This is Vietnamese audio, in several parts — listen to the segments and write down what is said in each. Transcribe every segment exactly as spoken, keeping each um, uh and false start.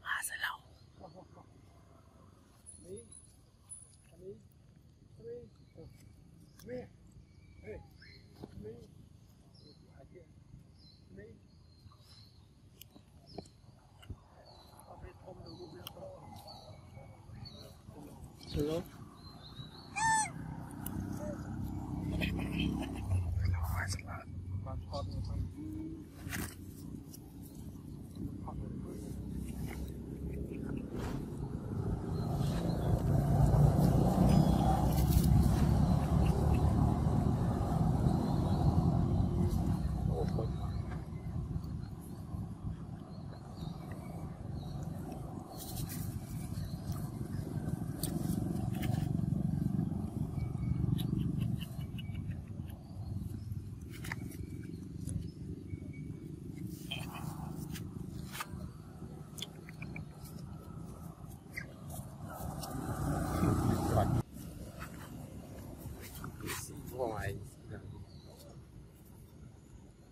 Ah, Shiloh. Shiloh.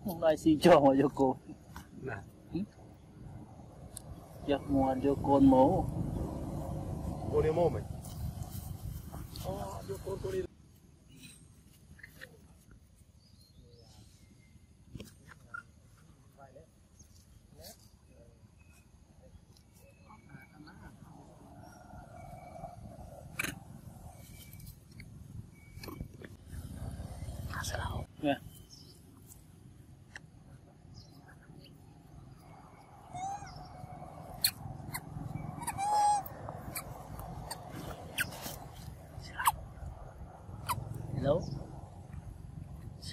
Hôm nay xin cho mọi cho cô nè giặt nguồn cho con mố cô đi mô mình nè.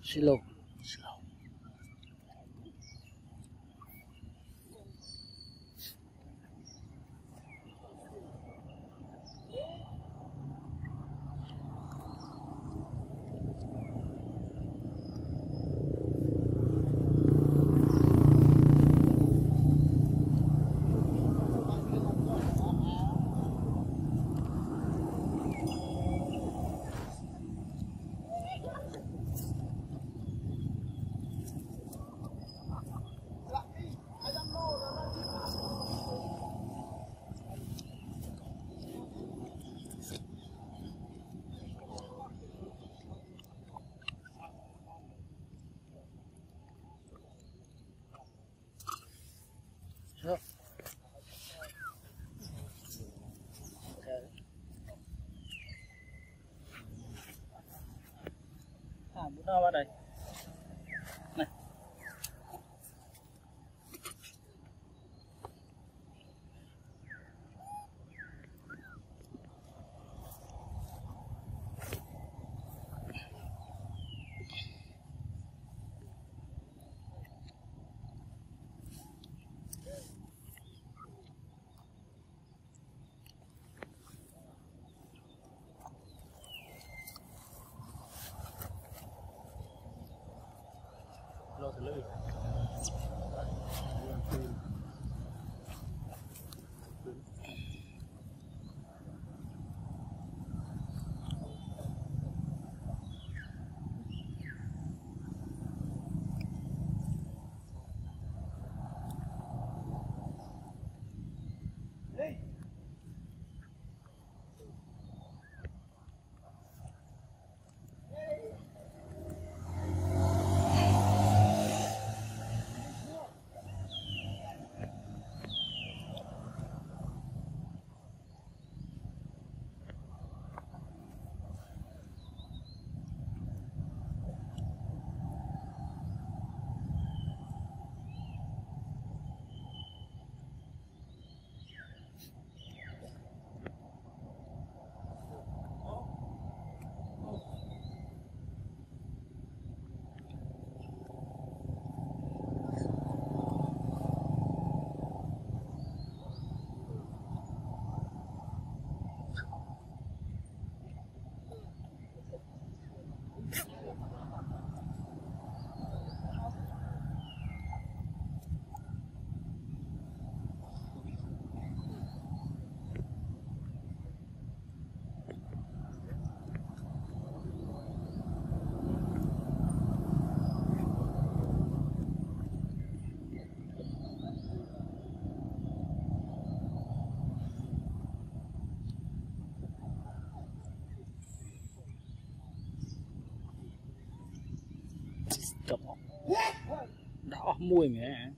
Shiloh. Shiloh. Huh? À, bữa nào vào đây. Này. Đỏ mùi mẹ.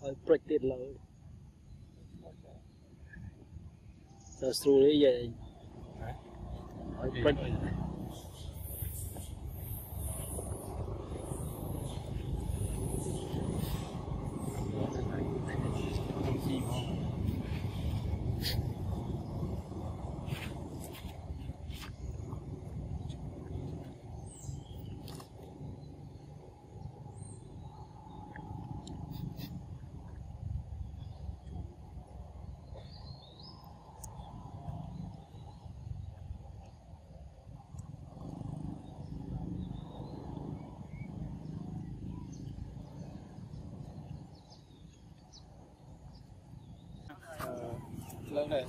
Rồi. Break it low. Rồi through đấy vậy. I break it. lớn lên.